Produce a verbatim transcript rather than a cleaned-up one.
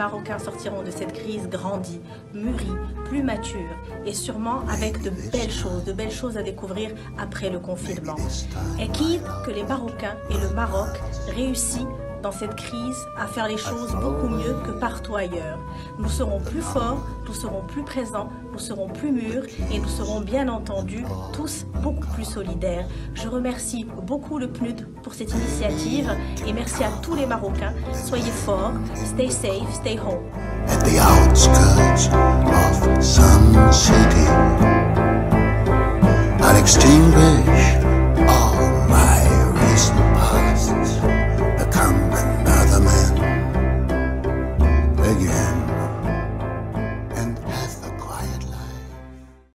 Marocains sortiront de cette crise grandis, mûris, plus matures et sûrement avec de belles choses, de belles choses à découvrir après le confinement. Et qui que les Marocains et le Maroc réussissent dans cette crise à faire les choses beaucoup mieux que partout ailleurs. Nous serons plus forts, nous serons plus présents, nous serons plus mûrs et nous serons bien entendu tous beaucoup plus solidaires. Je remercie beaucoup le P N U D pour cette initiative et merci à tous les Marocains. Soyez forts, stay safe, stay home. At the outskirts of Sun City, Alex Timber.